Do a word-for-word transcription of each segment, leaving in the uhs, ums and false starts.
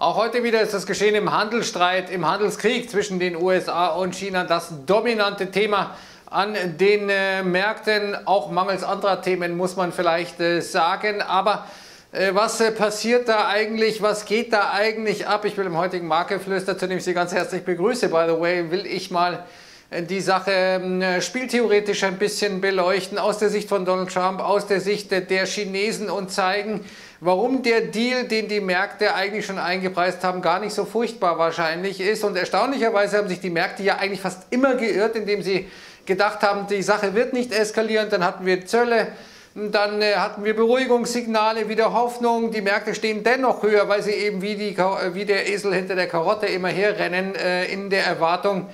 Auch heute wieder ist das Geschehen im Handelsstreit, im Handelskrieg zwischen den U S A und China das dominante Thema an den äh, Märkten. Auch mangels anderer Themen muss man vielleicht äh, sagen. Aber äh, was äh, passiert da eigentlich? Was geht da eigentlich ab? Ich will im heutigen Marktgeflüster, zu dem ich Sie ganz herzlich begrüße, by the way, will ich mal äh, die Sache äh, spieltheoretisch ein bisschen beleuchten. Aus der Sicht von Donald Trump, aus der Sicht äh, der Chinesen und zeigen, warum der Deal, den die Märkte eigentlich schon eingepreist haben, gar nicht so furchtbar wahrscheinlich ist. Und erstaunlicherweise haben sich die Märkte ja eigentlich fast immer geirrt, indem sie gedacht haben, die Sache wird nicht eskalieren. Dann hatten wir Zölle, dann hatten wir Beruhigungssignale, wieder Hoffnung. Die Märkte stehen dennoch höher, weil sie eben wie, die, wie der Esel hinter der Karotte immer herrennen in der Erwartung,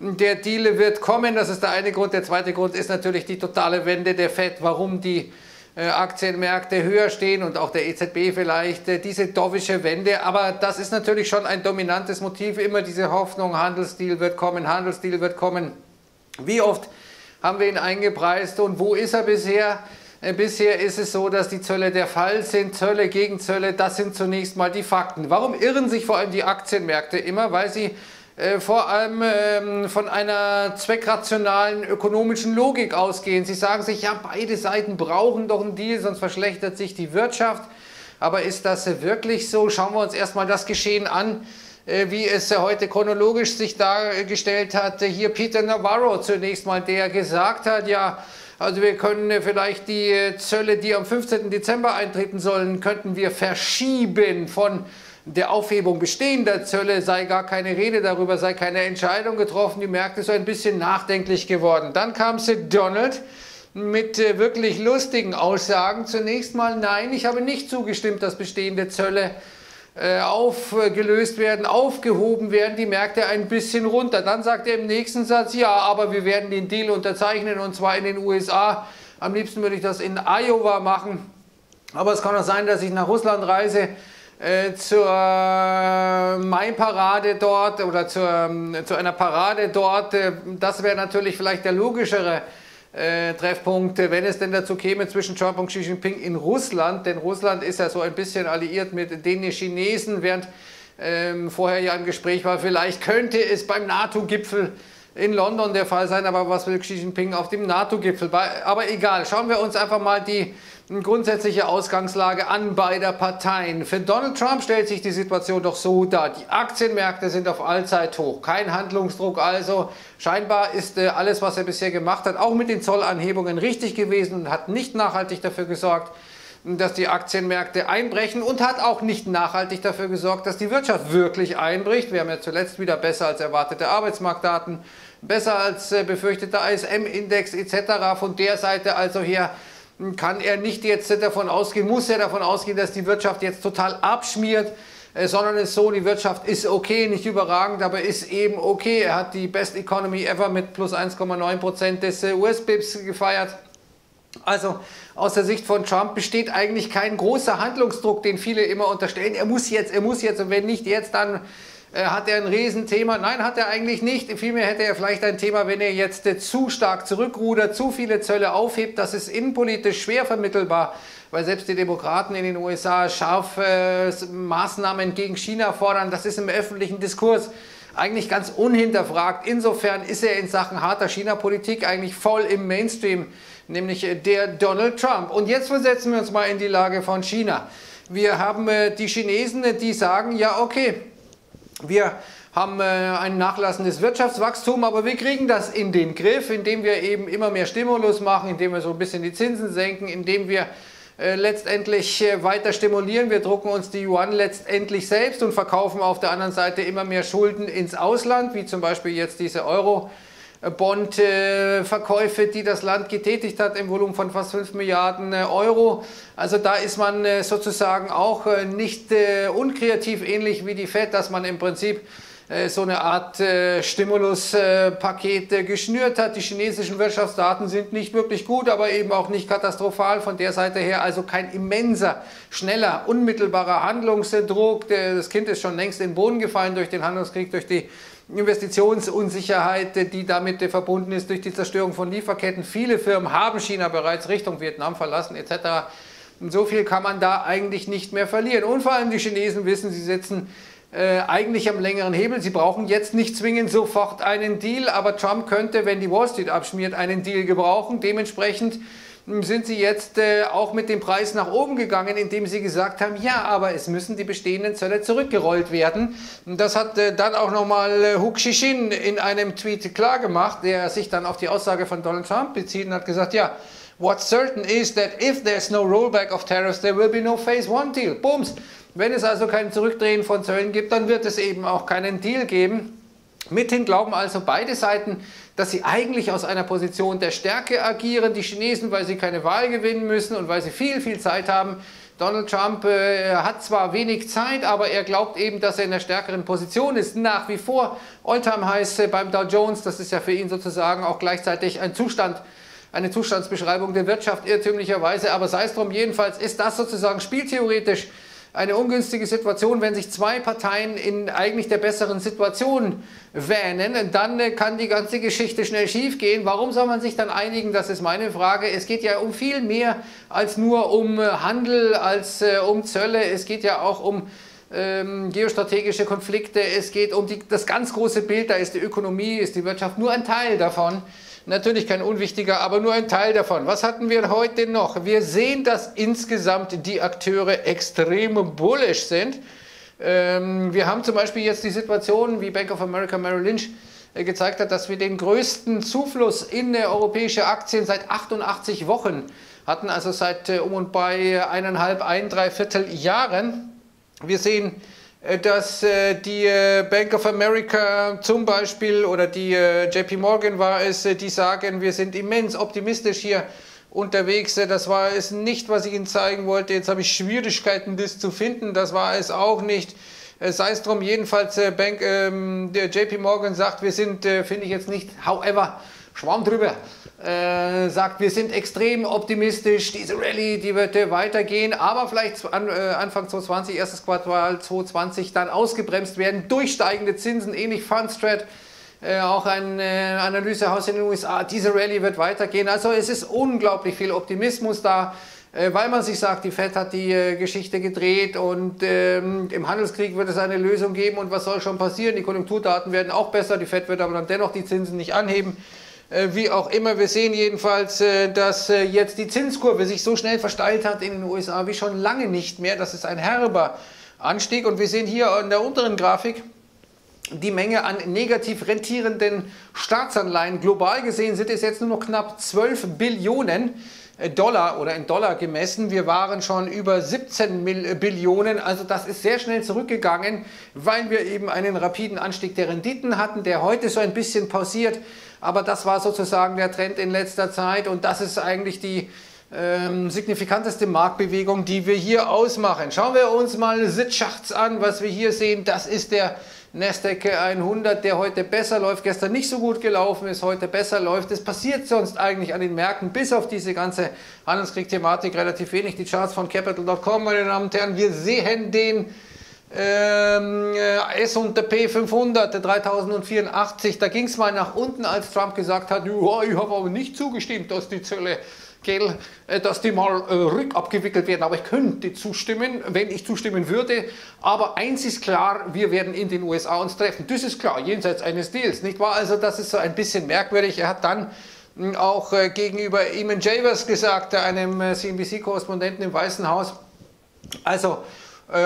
der Deal wird kommen. Das ist der eine Grund. Der zweite Grund ist natürlich die totale Wende der Fed, warum die Aktienmärkte höher stehen und auch der E Z B vielleicht, diese dovische Wende. Aber das ist natürlich schon ein dominantes Motiv, immer diese Hoffnung, Handelsdeal wird kommen, Handelsdeal wird kommen. Wie oft haben wir ihn eingepreist und wo ist er bisher? Bisher ist es so, dass die Zölle der Fall sind, Zölle gegen Zölle, das sind zunächst mal die Fakten. Warum irren sich vor allem die Aktienmärkte immer? Weil sie Äh, vor allem ähm, von einer zweckrationalen ökonomischen Logik ausgehen. Sie sagen sich, ja, beide Seiten brauchen doch einen Deal, sonst verschlechtert sich die Wirtschaft. Aber ist das wirklich so? Schauen wir uns erstmal das Geschehen an, äh, wie es äh, heute chronologisch sich dargestellt hat. Hier Peter Navarro zunächst mal, der gesagt hat, ja, also wir können äh, vielleicht die äh, Zölle, die am fünfzehnten Dezember eintreten sollen, könnten wir verschieben. Von der Aufhebung bestehender Zölle sei gar keine Rede, darüber sei keine Entscheidung getroffen. Die Märkte sind ein bisschen nachdenklich geworden. Dann kam Sir Donald mit äh, wirklich lustigen Aussagen. Zunächst mal, nein, ich habe nicht zugestimmt, dass bestehende Zölle äh, aufgelöst werden, aufgehoben werden, die Märkte ein bisschen runter. Dann sagt er im nächsten Satz, ja, aber wir werden den Deal unterzeichnen und zwar in den U S A. Am liebsten würde ich das in Iowa machen. Aber es kann auch sein, dass ich nach Russland reise, zur Mai-Parade dort oder zur, zu einer Parade dort. Das wäre natürlich vielleicht der logischere äh, Treffpunkt, wenn es denn dazu käme zwischen Trump und Xi Jinping in Russland. Denn Russland ist ja so ein bisschen alliiert mit den Chinesen, während ähm, vorher ja im Gespräch war, vielleicht könnte es beim NATO-Gipfel in London der Fall sein, aber was will Xi Jinping auf dem NATO-Gipfel? Aber egal, schauen wir uns einfach mal die grundsätzliche Ausgangslage an beider Parteien. Für Donald Trump stellt sich die Situation doch so dar. Die Aktienmärkte sind auf Allzeithoch, kein Handlungsdruck also. Scheinbar ist äh, alles, was er bisher gemacht hat, auch mit den Zollanhebungen richtig gewesen und hat nicht nachhaltig dafür gesorgt, dass die Aktienmärkte einbrechen und hat auch nicht nachhaltig dafür gesorgt, dass die Wirtschaft wirklich einbricht. Wir haben ja zuletzt wieder besser als erwartete Arbeitsmarktdaten, besser als befürchteter I S M-Index et cetera. Von der Seite also her kann er nicht jetzt davon ausgehen, muss er davon ausgehen, dass die Wirtschaft jetzt total abschmiert, sondern es ist so, die Wirtschaft ist okay, nicht überragend, aber ist eben okay. Er hat die Best Economy Ever mit plus eins Komma neun Prozent des U S B I Ps gefeiert. Also aus der Sicht von Trump besteht eigentlich kein großer Handlungsdruck, den viele immer unterstellen. Er muss jetzt, er muss jetzt und wenn nicht jetzt, dann äh, hat er ein Riesenthema. Nein, hat er eigentlich nicht. Vielmehr hätte er vielleicht ein Thema, wenn er jetzt äh, zu stark zurückrudert, zu viele Zölle aufhebt. Das ist innenpolitisch schwer vermittelbar, weil selbst die Demokraten in den U S A scharfe äh, Maßnahmen gegen China fordern. Das ist im öffentlichen Diskurs eigentlich ganz unhinterfragt. Insofern ist er in Sachen harter China-Politik eigentlich voll im Mainstream, nämlich der Donald Trump. Und jetzt versetzen wir uns mal in die Lage von China. Wir haben äh, die Chinesen, die sagen, ja okay, wir haben äh, ein nachlassendes Wirtschaftswachstum, aber wir kriegen das in den Griff, indem wir eben immer mehr Stimulus machen, indem wir so ein bisschen die Zinsen senken, indem wir äh, letztendlich äh, weiter stimulieren. Wir drucken uns die Yuan letztendlich selbst und verkaufen auf der anderen Seite immer mehr Schulden ins Ausland, wie zum Beispiel jetzt diese Euro- Bond-Verkäufe, die das Land getätigt hat im Volumen von fast fünf Milliarden Euro. Also da ist man sozusagen auch nicht unkreativ, ähnlich wie die Fed, dass man im Prinzip so eine Art Stimuluspaket geschnürt hat. Die chinesischen Wirtschaftsdaten sind nicht wirklich gut, aber eben auch nicht katastrophal. Von der Seite her also kein immenser, schneller, unmittelbarer Handlungsdruck. Das Kind ist schon längst in den Boden gefallen durch den Handelskrieg, durch die Investitionsunsicherheit, die damit verbunden ist durch die Zerstörung von Lieferketten. Viele Firmen haben China bereits Richtung Vietnam verlassen et cetera. Und so viel kann man da eigentlich nicht mehr verlieren. Und vor allem die Chinesen wissen, sie sitzen äh, eigentlich am längeren Hebel. Sie brauchen jetzt nicht zwingend sofort einen Deal, aber Trump könnte, wenn die Wall Street abschmiert, einen Deal gebrauchen. Dementsprechend sind sie jetzt äh, auch mit dem Preis nach oben gegangen, indem sie gesagt haben, ja, aber es müssen die bestehenden Zölle zurückgerollt werden. Und das hat äh, dann auch nochmal äh, Hu Xijin in einem Tweet klar gemacht, der sich dann auf die Aussage von Donald Trump bezieht und hat gesagt, ja, what's certain is that if there's no rollback of tariffs, there will be no phase one deal. Bums! Wenn es also kein Zurückdrehen von Zöllen gibt, dann wird es eben auch keinen Deal geben. Mithin glauben also beide Seiten, dass sie eigentlich aus einer Position der Stärke agieren, die Chinesen, weil sie keine Wahl gewinnen müssen und weil sie viel, viel Zeit haben. Donald Trump äh, hat zwar wenig Zeit, aber er glaubt eben, dass er in einer stärkeren Position ist. Nach wie vor All-Time-Highs äh, beim Dow Jones, das ist ja für ihn sozusagen auch gleichzeitig ein Zustand, eine Zustandsbeschreibung der Wirtschaft irrtümlicherweise, aber sei es drum, jedenfalls ist das sozusagen spieltheoretisch eine ungünstige Situation, wenn sich zwei Parteien in eigentlich der besseren Situation wähnen, dann kann die ganze Geschichte schnell schief gehen. Warum soll man sich dann einigen? Das ist meine Frage. Es geht ja um viel mehr als nur um Handel, als um Zölle. Es geht ja auch um ähm, geostrategische Konflikte. Es geht um die, das ganz große Bild. Da ist die Ökonomie, ist die Wirtschaft nur ein Teil davon. Natürlich kein unwichtiger, aber nur ein Teil davon. Was hatten wir heute noch? Wir sehen, dass insgesamt die Akteure extrem bullish sind. Ähm, wir haben zum Beispiel jetzt die Situation, wie Bank of America Merrill Lynch äh, gezeigt hat, dass wir den größten Zufluss in äh, europäische Aktien seit achtundachtzig Wochen hatten, also seit äh, um und bei eineinhalb, ein, dreiviertel Jahren. Wir sehen, dass die Bank of America zum Beispiel oder die J P Morgan war es, die sagen, wir sind immens optimistisch hier unterwegs. Das war es nicht, was ich Ihnen zeigen wollte. Jetzt habe ich Schwierigkeiten, das zu finden. Das war es auch nicht. Sei es drum, jedenfalls Bank, ähm, der J P Morgan sagt, wir sind, äh, finde ich jetzt nicht, however, Schwamm drüber, äh, sagt, wir sind extrem optimistisch, diese Rallye, die wird äh, weitergehen, aber vielleicht an, äh, Anfang zwanzig zwanzig, erstes Quartal zwanzig zwanzig dann ausgebremst werden durch steigende Zinsen, ähnlich Fundstrat, äh, auch ein äh, Analysehaus in den U S A, diese Rallye wird weitergehen. Also es ist unglaublich viel Optimismus da, äh, weil man sich sagt, die Fed hat die äh, Geschichte gedreht und ähm, im Handelskrieg wird es eine Lösung geben und was soll schon passieren? Die Konjunkturdaten werden auch besser, die Fed wird aber dann dennoch die Zinsen nicht anheben. Wie auch immer, wir sehen jedenfalls, dass jetzt die Zinskurve sich so schnell versteilt hat in den U S A wie schon lange nicht mehr. Das ist ein herber Anstieg und wir sehen hier in der unteren Grafik die Menge an negativ rentierenden Staatsanleihen. Global gesehen sind es jetzt nur noch knapp zwölf Billionen Dollar oder in Dollar gemessen. Wir waren schon über siebzehn Billionen, also das ist sehr schnell zurückgegangen, weil wir eben einen rapiden Anstieg der Renditen hatten, der heute so ein bisschen pausiert. Aber das war sozusagen der Trend in letzter Zeit und das ist eigentlich die ähm, signifikanteste Marktbewegung, die wir hier ausmachen. Schauen wir uns mal Sitzschachs an, was wir hier sehen. Das ist der Nasdaq hundert, der heute besser läuft, gestern nicht so gut gelaufen ist, heute besser läuft. Es passiert sonst eigentlich an den Märkten, bis auf diese ganze Handelskrieg-Thematik, relativ wenig. Die Charts von Capital Punkt com, meine Damen und Herren, wir sehen den Ähm, S und P fünfhundert, dreitausendvierundachtzig, da ging es mal nach unten, als Trump gesagt hat, ja, ich habe aber nicht zugestimmt, dass die Zölle, gell, dass die mal äh, rückabgewickelt werden, aber ich könnte zustimmen, wenn ich zustimmen würde, aber eins ist klar, wir werden in den U S A uns treffen, das ist klar, jenseits eines Deals, nicht wahr? Also das ist so ein bisschen merkwürdig, er hat dann äh, auch äh, gegenüber Eamon Javers gesagt, einem äh, C N B C-Korrespondenten im Weißen Haus, also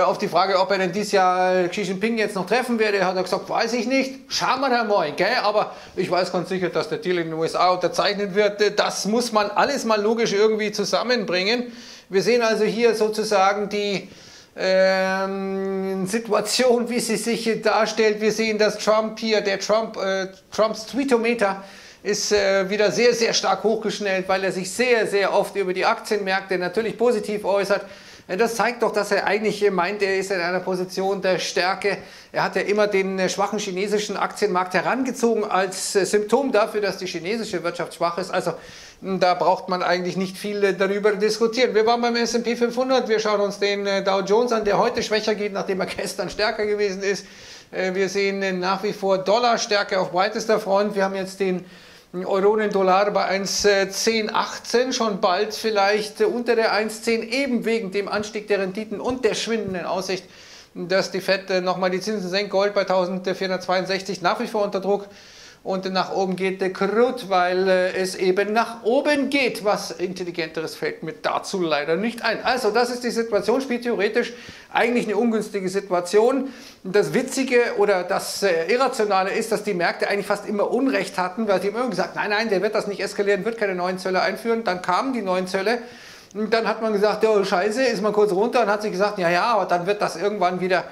auf die Frage, ob er denn dieses Jahr Xi Jinping jetzt noch treffen werde, hat er gesagt, weiß ich nicht. Schauen wir da mal, gell? Aber ich weiß ganz sicher, dass der Deal in den U S A unterzeichnet wird. Das muss man alles mal logisch irgendwie zusammenbringen. Wir sehen also hier sozusagen die ähm, Situation, wie sie sich hier darstellt. Wir sehen, dass Trump hier, der Trump, äh, Trumps Tweetometer ist äh, wieder sehr, sehr stark hochgeschnellt, weil er sich sehr, sehr oft über die Aktienmärkte natürlich positiv äußert. Das zeigt doch, dass er eigentlich meint, er ist in einer Position der Stärke. Er hat ja immer den schwachen chinesischen Aktienmarkt herangezogen als Symptom dafür, dass die chinesische Wirtschaft schwach ist. Also da braucht man eigentlich nicht viel darüber diskutieren. Wir waren beim S und P fünfhundert, wir schauen uns den Dow Jones an, der heute schwächer geht, nachdem er gestern stärker gewesen ist. Wir sehen nach wie vor Dollarstärke auf breitester Front. Wir haben jetzt den Euro und den Dollar bei eins Komma zehn achtzehn, schon bald vielleicht unter der eins Komma zehn, eben wegen dem Anstieg der Renditen und der schwindenden Aussicht, dass die Fed nochmal die Zinsen senkt. Gold bei eintausendvierhundertzweiundsechzig nach wie vor unter Druck. Und nach oben geht der Krut, weil es eben nach oben geht. Was Intelligenteres fällt mir dazu leider nicht ein. Also das ist die Situation, spielt theoretisch eigentlich eine ungünstige Situation. Das Witzige oder das Irrationale ist, dass die Märkte eigentlich fast immer Unrecht hatten, weil sie immer gesagt haben, nein, nein, der wird das nicht eskalieren, wird keine neuen Zölle einführen. Dann kamen die neuen Zölle. Und dann hat man gesagt, ja, scheiße, ist man kurz runter und hat sich gesagt, ja, ja, aber dann wird das irgendwann wieder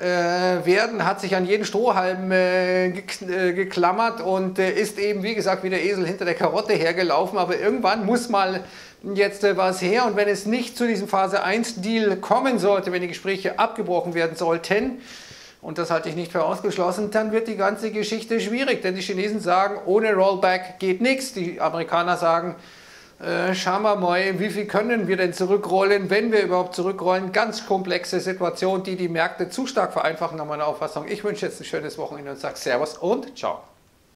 Äh, werden, hat sich an jeden Strohhalm äh, gek äh, geklammert und äh, ist eben, wie gesagt, wie der Esel hinter der Karotte hergelaufen. Aber irgendwann muss mal jetzt äh, was her. Und wenn es nicht zu diesem Phase eins Deal kommen sollte, wenn die Gespräche abgebrochen werden sollten, und das halte ich nicht für ausgeschlossen, dann wird die ganze Geschichte schwierig. Denn die Chinesen sagen, ohne Rollback geht nichts. Die Amerikaner sagen, Äh, schauen wir mal, wie viel können wir denn zurückrollen, wenn wir überhaupt zurückrollen. Ganz komplexe Situation, die die Märkte zu stark vereinfachen, nach meiner Auffassung. Ich wünsche jetzt ein schönes Wochenende und sage Servus und Ciao.